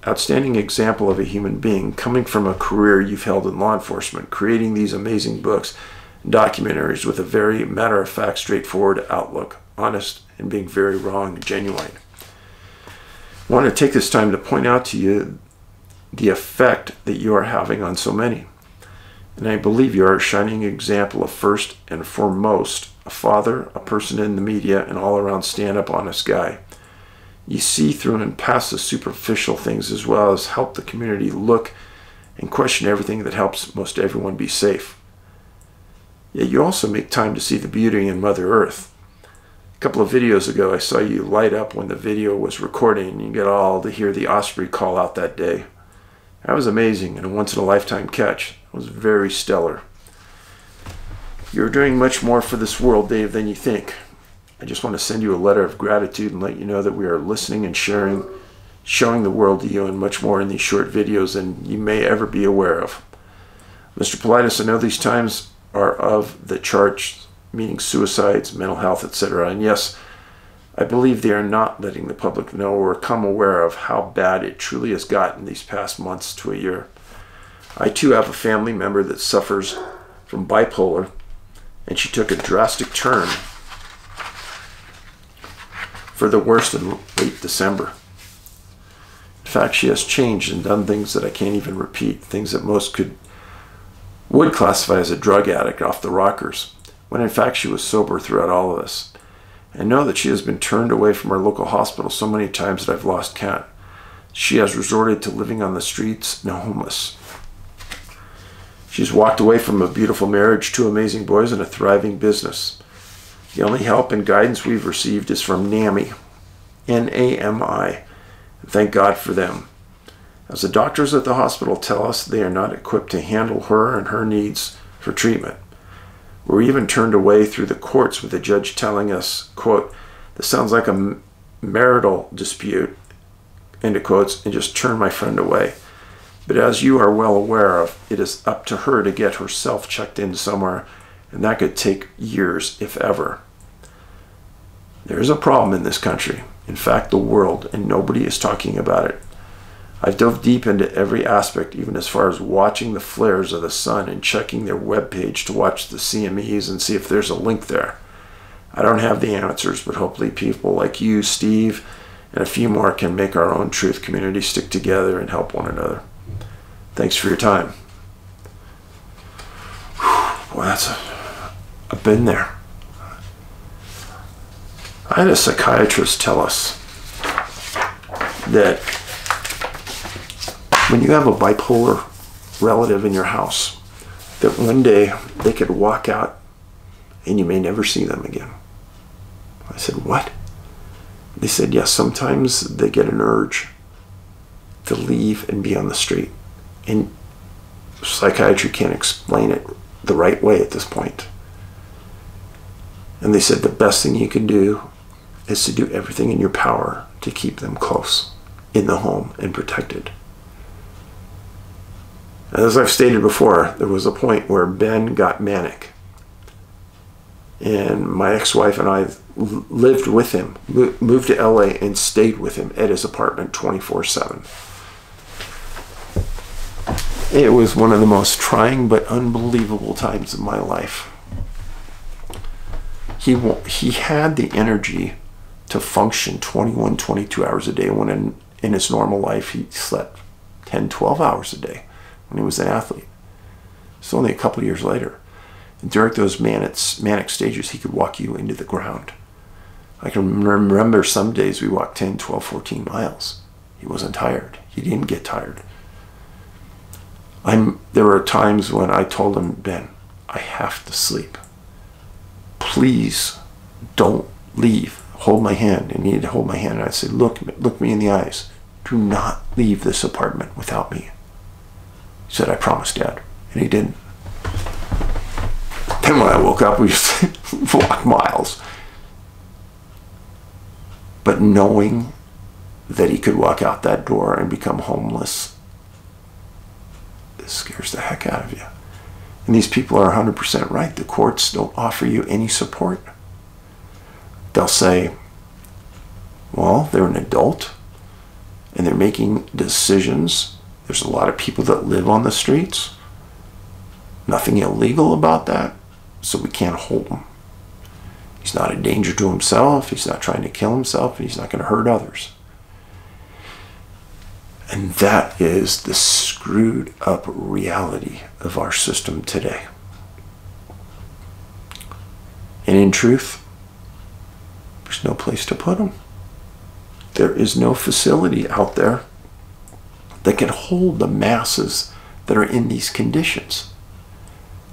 outstanding example of a human being, coming from a career you've held in law enforcement, creating these amazing books and documentaries with a very matter-of-fact, straightforward outlook, honest and being very wrong and genuine. I want to take this time to point out to you the effect that you are having on so many. And I believe you are a shining example of, first and foremost, a father, a person in the media, and all-around stand-up honest guy. You see through and past the superficial things, as well as help the community look and question everything that helps most everyone be safe. Yet you also make time to see the beauty in Mother Earth. A couple of videos ago, I saw you light up when the video was recording, and you get all to hear the osprey call out that day. That was amazing and a once-in-a-lifetime catch. It was very stellar. You're doing much more for this world, Dave, than you think. I just want to send you a letter of gratitude and let you know that we are listening and sharing, showing the world to you and much more in these short videos than you may ever be aware of. Mr. Paulides, I know these times are of the charts, meaning suicides, mental health, etc. And yes, I believe they are not letting the public know or come aware of how bad it truly has gotten these past months to a year. I too have a family member that suffers from bipolar, and she took a drastic turn for the worst in late December. In fact, she has changed and done things that I can't even repeat, things that most would classify as a drug addict off the rockers, when in fact she was sober throughout all of this. I know that she has been turned away from our local hospital so many times that I've lost count. She has resorted to living on the streets and homeless. She's walked away from a beautiful marriage, 2 amazing boys, and a thriving business. The only help and guidance we've received is from NAMI, N-A-M-I, and thank God for them. As the doctors at the hospital tell us, they are not equipped to handle her and her needs for treatment. We're even turned away through the courts with the judge telling us, quote, "This sounds like a marital dispute," end of quotes, and just turn my friend away. But as you are well aware of, it is up to her to get herself checked in somewhere, and that could take years, if ever. There is a problem in this country, in fact the world, and nobody is talking about it. I've dove deep into every aspect, even as far as watching the flares of the sun and checking their webpage to watch the CMEs and see if there's a link there. I don't have the answers, but hopefully people like you, Steve, and a few more can make our own truth community stick together and help one another. Thanks for your time. Well, I've been there. I had a psychiatrist tell us that when you have a bipolar relative in your house, that one day they could walk out and you may never see them again. I said, what? They said, yes, sometimes they get an urge to leave and be on the street. And psychiatry can't explain it the right way at this point. And they said the best thing you can do is to do everything in your power to keep them close in the home and protected. As I've stated before, there was a point where Ben got manic, and my ex-wife and I lived with him, moved to LA and stayed with him at his apartment 24/7. It was one of the most trying but unbelievable times of my life. He had the energy to function 21, 22 hours a day when in his normal life he slept 10, 12 hours a day when he was an athlete. It's only a couple of years later. And during those manic stages, he could walk you into the ground. I can remember some days we walked 10, 12, 14 miles. He wasn't tired. He didn't get tired. There were times when I told him, Ben, I have to sleep. Please don't leave. Hold my hand. And he would hold my hand. And I'd say, look me in the eyes. Do not leave this apartment without me. He said, I promise, Dad. And he didn't. And when I woke up, we just walked miles. But knowing that he could walk out that door and become homeless, it scares the heck out of you. And these people are 100% right. The courts don't offer you any support. They'll say, well, they're an adult and they're making decisions. There's a lot of people that live on the streets. Nothing illegal about that, so we can't hold him. He's not a danger to himself. He's not trying to kill himself, and he's not going to hurt others. And that is the screwed up reality of our system today. And in truth, there's no place to put them. There is no facility out there that can hold the masses that are in these conditions.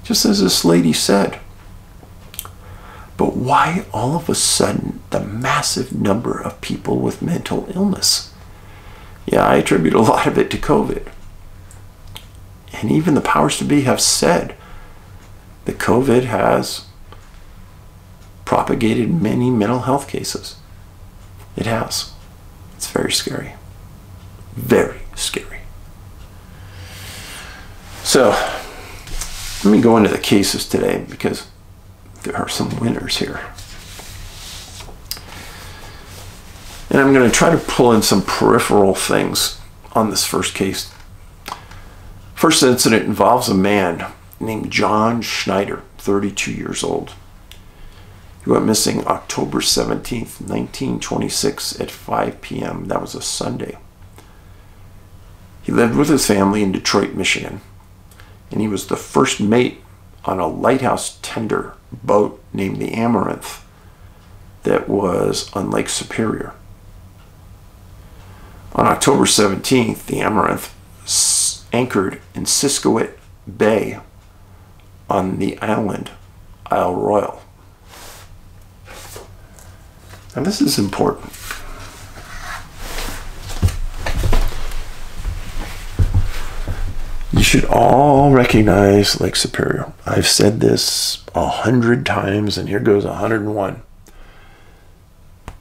Just as this lady said. But why all of a sudden the massive number of people with mental illness? Yeah, I attribute a lot of it to COVID. And even the powers to be have said that COVID has propagated many mental health cases. It has. It's very scary. Very scary. So, let me go into the cases today because there are some winners here. And I'm going to try to pull in some peripheral things on this first case. First incident involves a man named John Schneider, 32 years old. He went missing October 17th, 1926 at 5 p.m. That was a Sunday. He lived with his family in Detroit, Michigan, and he was the first mate on a lighthouse tender boat named the Amaranth that was on Lake Superior. On October 17th, the Amaranth anchored in Siskiwit Bay on the island Isle Royale. Now this is important. You should all recognize Lake Superior. I've said this 100 times, and here goes 101.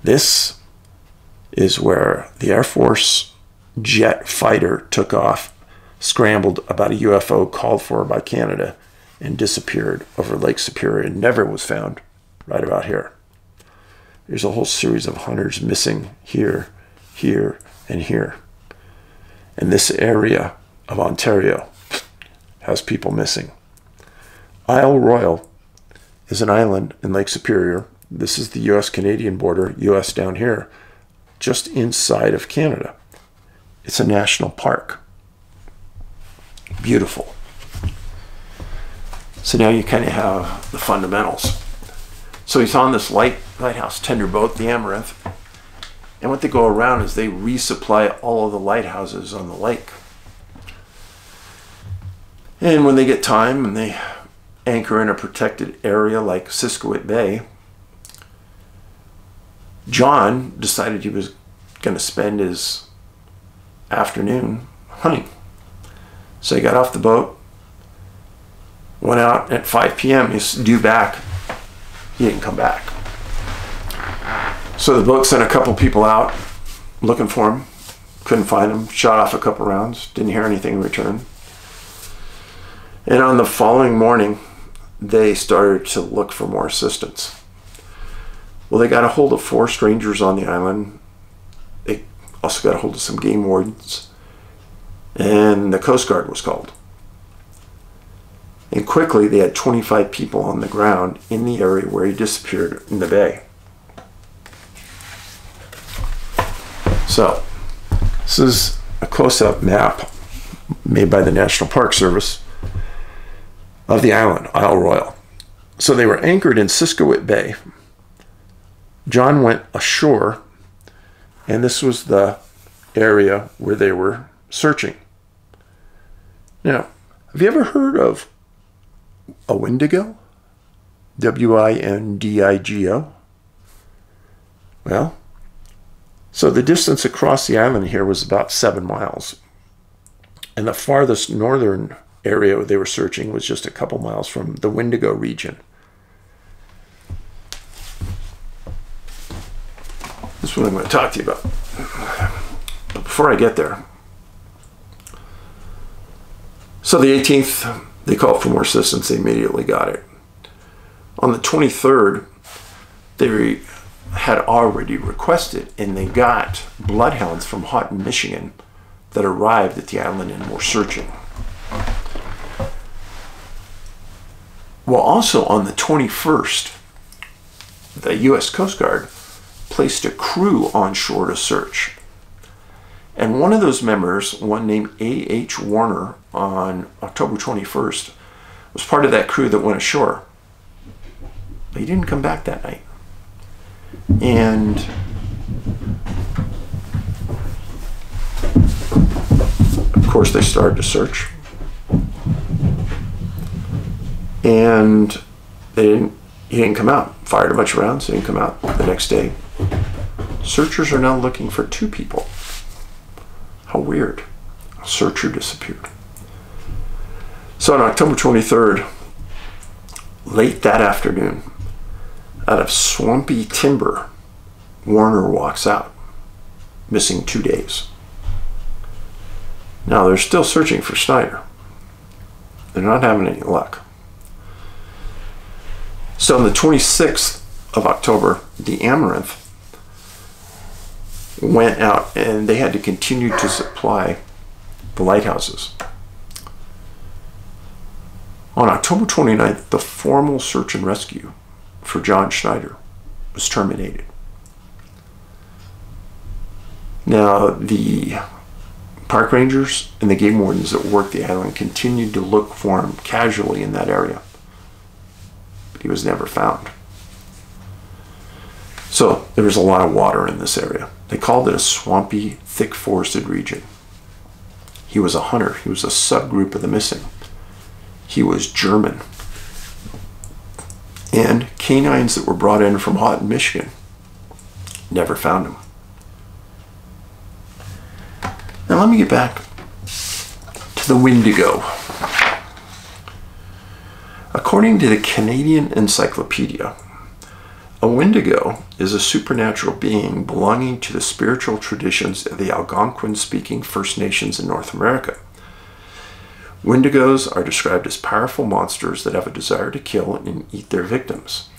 This is where the Air Force jet fighter took off, scrambled about a UFO called for by Canada, and disappeared over Lake Superior and never was found right about here. There's a whole series of hunters missing here, here, and here. And this area of Ontario has people missing. Isle Royale is an island in Lake Superior. This is the U.S.-Canadian border, U.S. down here, just inside of Canada. It's a national park. Beautiful. So now you kind of have the fundamentals. So he's on this lighthouse tender boat, the Amaranth, and what they go around is they resupply all of the lighthouses on the lake. And when they get time and they anchor in a protected area like Siskiwit Bay, John decided he was going to spend his afternoon hunting. So he got off the boat, went out at 5 p.m. He's due back. He didn't come back. So the boat sent a couple people out looking for him. Couldn't find him. Shot off a couple rounds. Didn't hear anything in return. And on the following morning, they started to look for more assistance. Well, they got a hold of 4 strangers on the island. They also got a hold of some game wardens. And the Coast Guard was called. And quickly, they had 25 people on the ground in the area where he disappeared in the bay. So, this is a close-up map made by the National Park Service of the island, Isle Royale. So they were anchored in Siskiwit Bay. John went ashore, and this was the area where they were searching. Now, have you ever heard of a Windigo? W-I-N-D-I-G-O? Well, so the distance across the island here was about 7 miles. And the farthest northern area they were searching was just a couple miles from the Windigo region. This is what I'm going to talk to you about. But before I get there, so the 18th, they called for more assistance. They immediately got it. On the 23rd, they had already requested, and they got bloodhounds from Houghton, Michigan, that arrived at the island and were searching. Well, also on the 21st, the U.S. Coast Guard placed a crew on shore to search. And one of those members, one named A.H. Warner, on October 21st, was part of that crew that went ashore. But he didn't come back that night. And of course, they started to search. And he didn't come out. Fired a bunch of rounds, he didn't come out the next day. Searchers are now looking for two people. How weird. A searcher disappeared. So on October 23rd, late that afternoon, out of swampy timber, Warner walks out, missing 2 days. Now they're still searching for Schneider. They're not having any luck. So on the 26th of October, the Amaranth went out, and they had to continue to supply the lighthouses. On October 29th, the formal search and rescue for John Schneider was terminated. Now, the park rangers and the game wardens that worked the island continued to look for him casually in that area, but he was never found. So there was a lot of water in this area. They called it a swampy, thick forested region. He was a hunter. He was a subgroup of the missing. He was German. And canines that were brought in from Houghton, Michigan, never found him. Now let me get back to the Windigo. According to the Canadian Encyclopedia, a Windigo is a supernatural being belonging to the spiritual traditions of the Algonquin-speaking First Nations in North America. Windigos are described as powerful monsters that have a desire to kill and eat their victims.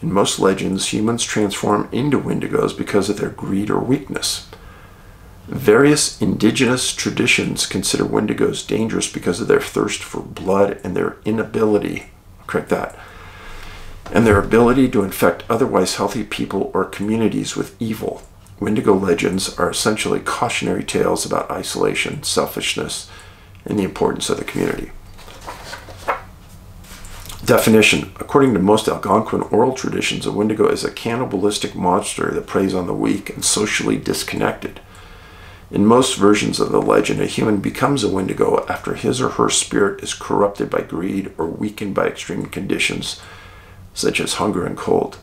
In most legends, humans transform into Windigos because of their greed or weakness. Various indigenous traditions consider Windigos dangerous because of their thirst for blood and their inability, correct that, and their ability to infect otherwise healthy people or communities with evil. Windigo legends are essentially cautionary tales about isolation, selfishness, and the importance of the community. Definition: according to most Algonquin oral traditions, a Windigo is a cannibalistic monster that preys on the weak and socially disconnected. In most versions of the legend, a human becomes a Windigo after his or her spirit is corrupted by greed or weakened by extreme conditions, such as hunger and cold.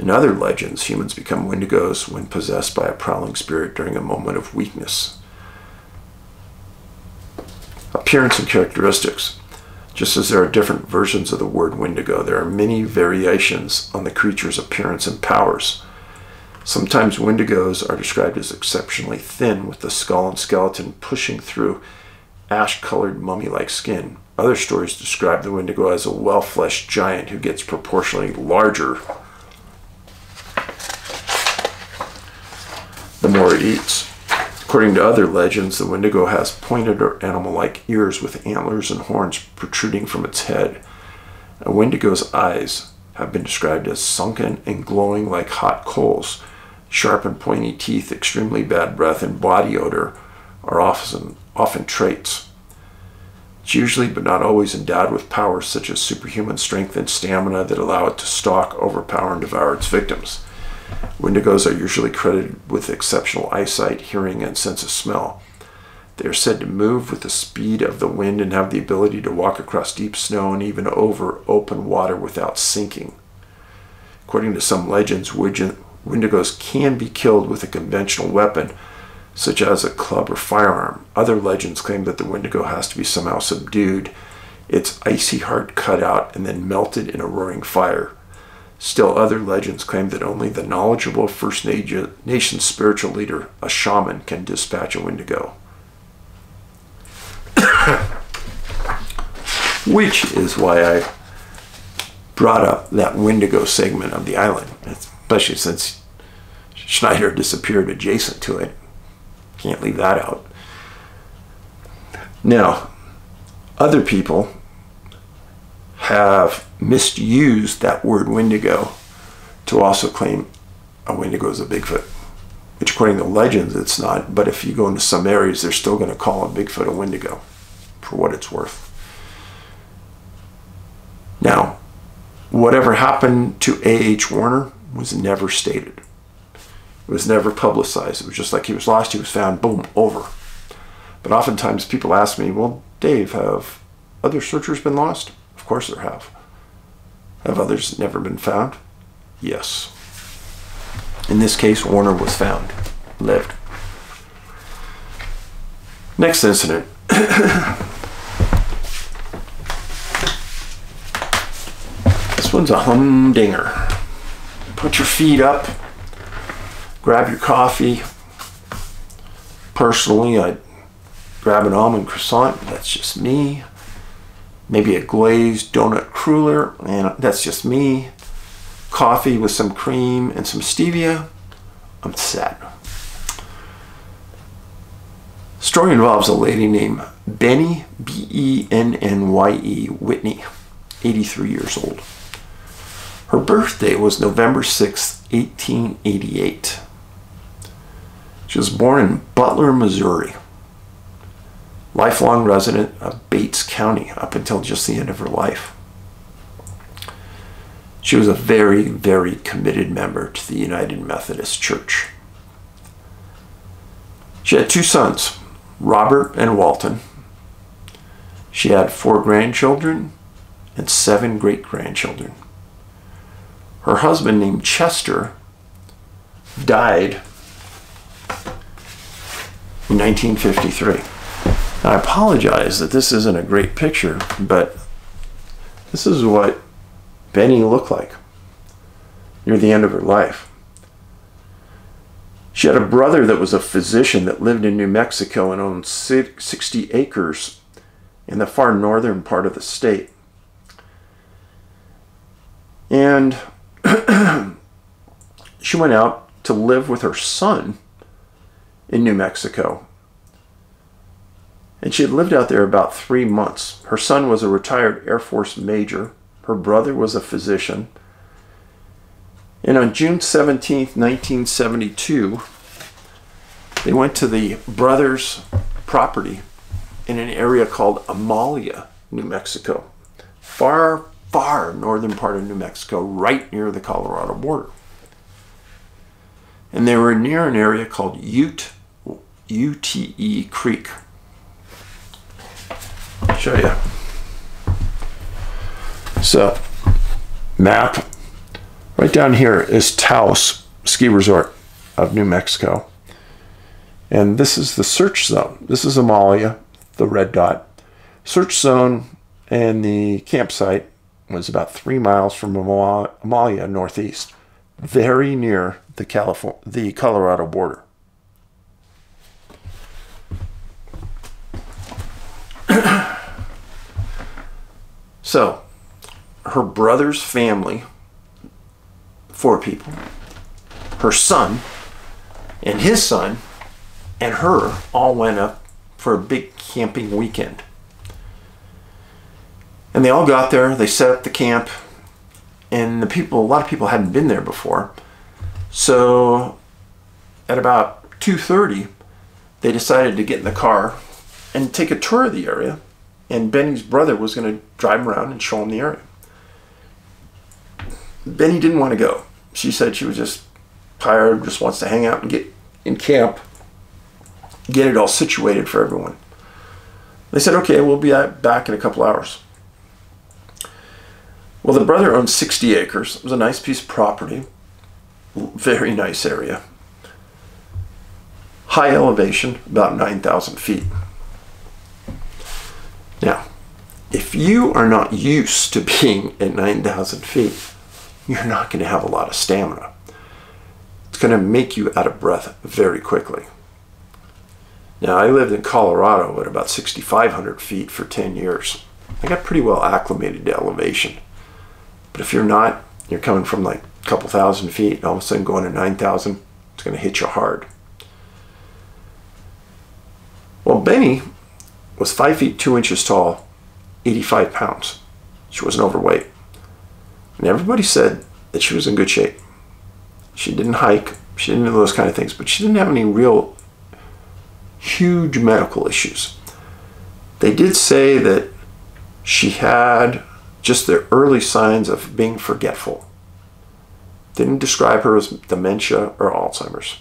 In other legends, humans become Windigos when possessed by a prowling spirit during a moment of weakness. Appearance and characteristics. Just as there are different versions of the word Windigo, there are many variations on the creature's appearance and powers. Sometimes Windigos are described as exceptionally thin, with the skull and skeleton pushing through ash-colored mummy-like skin. Other stories describe the Windigo as a well-fleshed giant who gets proportionally larger the more it eats. According to other legends, the Windigo has pointed or animal-like ears with antlers and horns protruding from its head. A Windigo's eyes have been described as sunken and glowing like hot coals. Sharp and pointy teeth, extremely bad breath, and body odor are often traits. It's usually, but not always, endowed with powers such as superhuman strength and stamina that allow it to stalk, overpower, and devour its victims. Windigos are usually credited with exceptional eyesight, hearing, and sense of smell. They are said to move with the speed of the wind and have the ability to walk across deep snow and even over open water without sinking. According to some legends, Windigos can be killed with a conventional weapon, such as a club or firearm. Other legends claim that the Windigo has to be somehow subdued, its icy heart cut out and then melted in a roaring fire. Still other legends claim that only the knowledgeable First Nation spiritual leader, a shaman, can dispatch a Windigo. Which is why I brought up that Windigo segment of the island, especially since Schneider disappeared adjacent to it. Can't leave that out. Now, other people have misused that word Windigo to also claim a Windigo is a Bigfoot, which according to legends it's not, but if you go into some areas they're still going to call a Bigfoot a Windigo for what it's worth. Now, whatever happened to A.H. Warner was never stated. It was never publicized. It was just like he was lost, he was found, boom, over. But oftentimes people ask me, well, Dave, have other searchers been lost? Of course there have. Have others never been found? Yes. In this case, Warner was found, lived. Next incident. This one's a humdinger. Put your feet up, grab your coffee. Personally, I'd grab an almond croissant, that's just me. Maybe a glazed donut cruller, and that's just me. Coffee with some cream and some stevia, I'm set. Story involves a lady named Bennye, B-E-N-N-Y-E, Whitney, 83 years old. Her birthday was November 6, 1888. She was born in Butler, Missouri. Lifelong resident of Bates County up until just the end of her life. She was a very, very committed member to the United Methodist Church. She had two sons, Robert and Walton. She had 4 grandchildren and 7 great-grandchildren. Her husband, named Chester, died in 1953. I apologize that this isn't a great picture, but this is what Bennye looked like near the end of her life. She had a brother that was a physician that lived in New Mexico and owned 60 acres in the far northern part of the state. And she went out to live with her son in New Mexico. And she had lived out there about 3 months. Her son was a retired Air Force major. Her brother was a physician. And on June 17, 1972, they went to the brother's property in an area called Amalia, New Mexico. Far, far northern part of New Mexico, right near the Colorado border. And they were near an area called Ute Creek. Show you. So, map. Right down here is Taos Ski Resort of New Mexico. And this is the search zone. This is Amalia, the red dot. Search zone and the campsite was about 3 miles from Amalia, northeast. Very near the Colorado border. So, her brother's family, 4 people, her son and his son and her all went up for a big camping weekend. And they all got there, they set up the camp, and a lot of people hadn't been there before. So at about 2:30, they decided to get in the car and take a tour of the area. And Benny's brother was going to drive around and show him the area. Bennye didn't want to go. She said she was just tired, just wants to hang out and get in camp, get it all situated for everyone. They said, okay, we'll be back in a couple hours. Well, the brother owned 60 acres. It was a nice piece of property, very nice area. high elevation, about 9,000 feet. Now, if you are not used to being at 9,000 feet, you're not going to have a lot of stamina. It's going to make you out of breath very quickly. Now, I lived in Colorado at about 6,500 feet for 10 years. I got pretty well acclimated to elevation. But if you're not, you're coming from like a couple thousand feet, and all of a sudden going to 9,000, it's going to hit you hard. Well, Bennye was 5 feet 2 inches tall, 85 pounds. She wasn't overweight. And everybody said that she was in good shape. She didn't hike. She didn't do those kind of things. But she didn't have any real huge medical issues. They did say that she had just the early signs of being forgetful. Didn't describe her as dementia or Alzheimer's.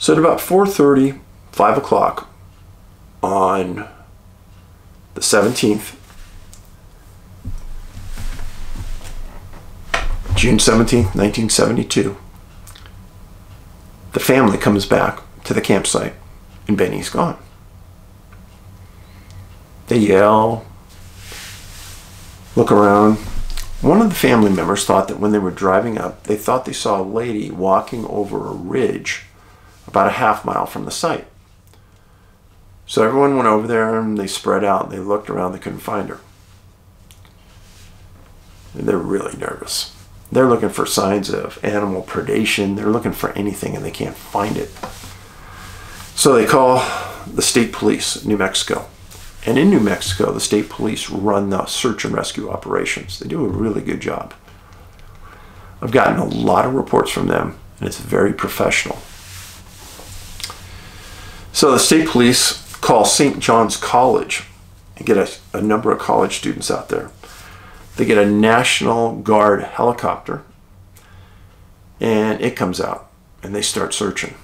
So at about 4:30, 5 o'clock on the 17th, June 17th, 1972, the family comes back to the campsite and Benny's gone. They yell, look around. One of the family members thought that when they were driving up, they thought they saw a lady walking over a ridge about a half mile from the site. So everyone went over there and they spread out and they looked around, they couldn't find her. And they're really nervous. They're looking for signs of animal predation. They're looking for anything and they can't find it. So they call the state police, New Mexico. And in New Mexico, the state police run the search and rescue operations. They do a really good job. I've gotten a lot of reports from them and it's very professional. So the state police call St. John's College and get a number of college students out there. They get a National Guard helicopter and it comes out and they start searching.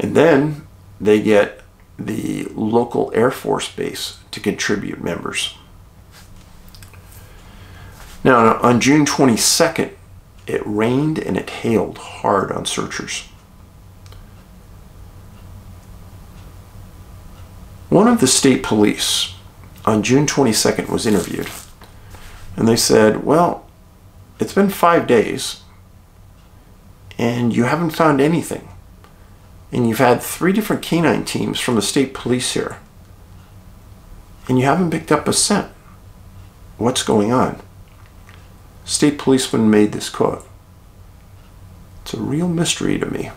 And then they get the local Air Force Base to contribute members. Now on June 22nd, it rained and it hailed hard on searchers. One of the state police on June 22nd was interviewed. And they said, well, it's been 5 days and you haven't found anything. And you've had 3 different canine teams from the state police here. And you haven't picked up a scent. What's going on? State policeman made this quote. It's a real mystery to me.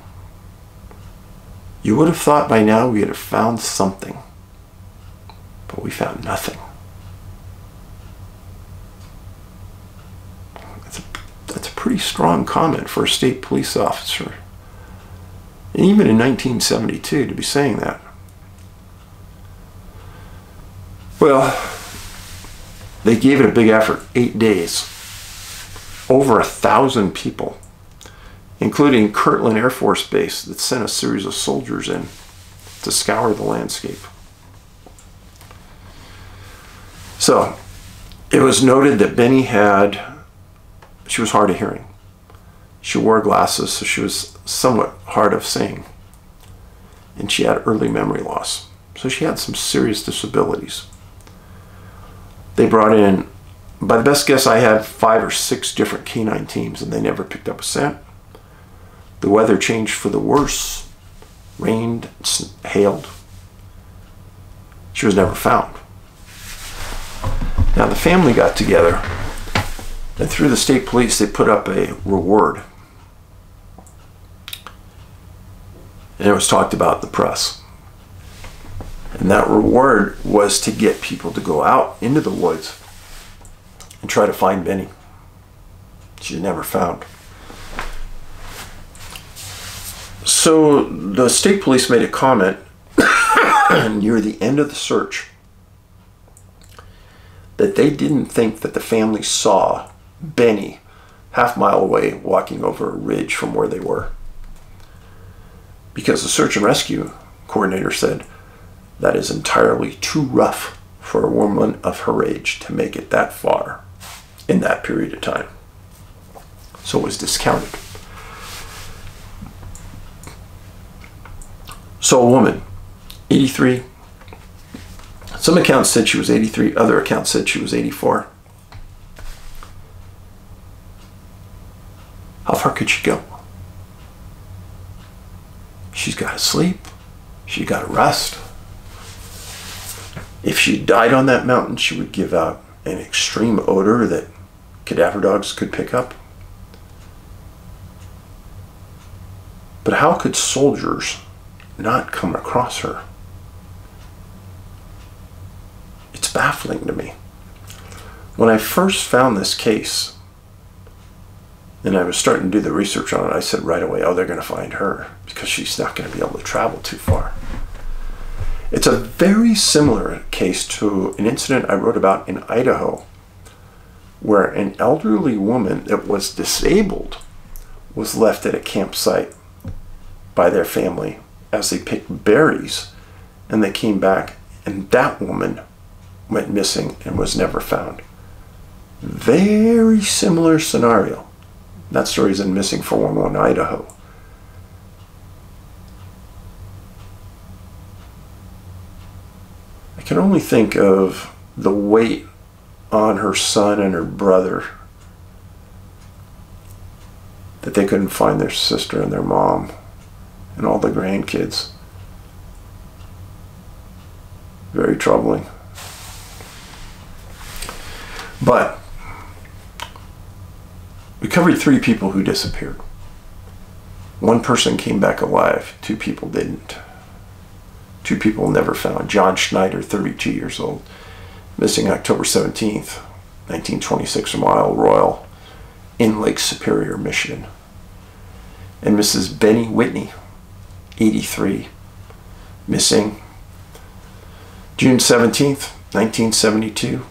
You would have thought by now we would have found something. But we found nothing. That's a pretty strong comment for a state police officer. And even in 1972 to be saying that. Well, they gave it a big effort, 8 days. Over 1,000 people, including Kirtland Air Force Base that sent a series of soldiers in to scour the landscape. So it was noted that Bennye she was hard of hearing. She wore glasses, so she was somewhat hard of seeing. And she had early memory loss. So she had some serious disabilities. They brought in, by the best guess I had, 5 or 6 different canine teams, and they never picked up a scent. The weather changed for the worse. Rained, hailed. She was never found. Now the family got together, and through the state police, they put up a reward. And it was talked about in the press. And that reward was to get people to go out into the woods and try to find Bennye. She's never found. So the state police made a comment near the end of the search that they didn't think that the family saw Bennye half-mile away walking over a ridge from where they were. Because the search and rescue coordinator said, that is entirely too rough for a woman of her age to make it that far in that period of time. So it was discounted. So a woman, 83. Some accounts said she was 83, other accounts said she was 84. How far could she go? She's got to sleep. She got to rest. If she died on that mountain, she would give out an extreme odor that cadaver dogs could pick up. But how could soldiers not come across her? It's baffling to me. When I first found this case, and I was starting to do the research on it, I said right away, oh, they're going to find her because she's not going to be able to travel too far. It's a very similar case to an incident I wrote about in Idaho, where an elderly woman that was disabled was left at a campsite by their family as they picked berries, and they came back, and that woman went missing and was never found. Very similar scenario. That story's in Missing 411 Idaho. I can only think of the weight on her son and her brother that they couldn't find their sister and their mom and all the grandkids. Very troubling. But we covered 3 people who disappeared. 1 person came back alive, 2 people didn't. 2 people never found. John Schneider, 32 years old, missing October 17th, 1926 from Isle Royale in Lake Superior, Michigan. And Mrs. Bennye Whitney, 83, missing June 17th, 1972.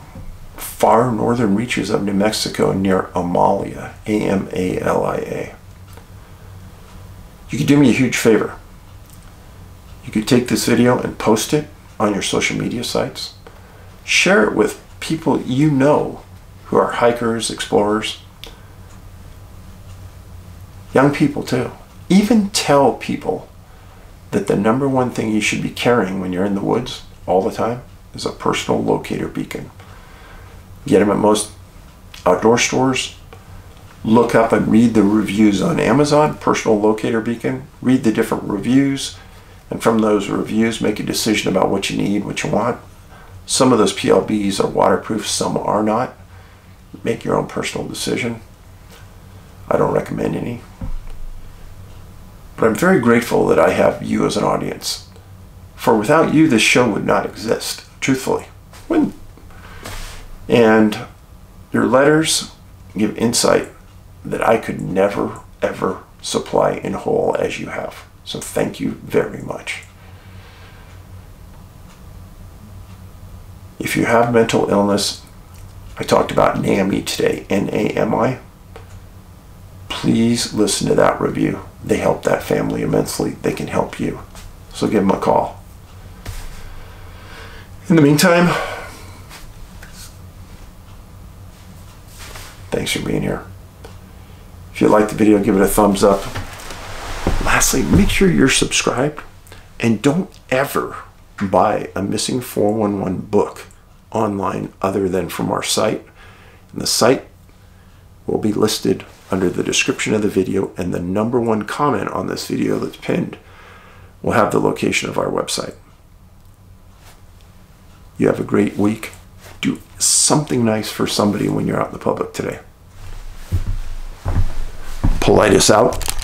Far northern reaches of New Mexico near Amalia, A-M-A-L-I-A. You could do me a huge favor. You could take this video and post it on your social media sites. Share it with people you know who are hikers, explorers, young people too. Even tell people that the #1 thing you should be carrying when you're in the woods all the time is a personal locator beacon. Get them at most outdoor stores. Look up and read the reviews on Amazon, Personal Locator Beacon. Read the different reviews, and from those reviews, make a decision about what you need, what you want. Some of those PLBs are waterproof, some are not. Make your own personal decision. I don't recommend any. But I'm very grateful that I have you as an audience. For without you, this show would not exist, truthfully. Wouldn't. And your letters give insight that I could never, ever supply in whole as you have. So thank you very much. If you have mental illness, I talked about NAMI today, N-A-M-I. Please listen to that review. They helped that family immensely. They can help you. So give them a call. In the meantime, thanks for being here. If you like the video, give it a thumbs up. Lastly, make sure you're subscribed, and don't ever buy a Missing 411 book online other than from our site. And the site will be listed under the description of the video, and the #1 comment on this video that's pinned will have the location of our website. You have a great week. Do something nice for somebody when you're out in the public today. Paulides out.